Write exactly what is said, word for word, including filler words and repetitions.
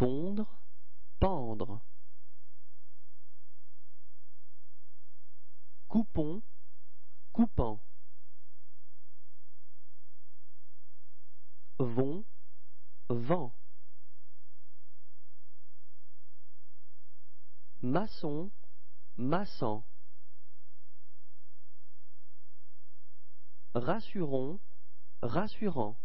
Pondre, pendre. Coupon, coupant. Vont, vent. Maçon, maçant. Rassurons, rassurant.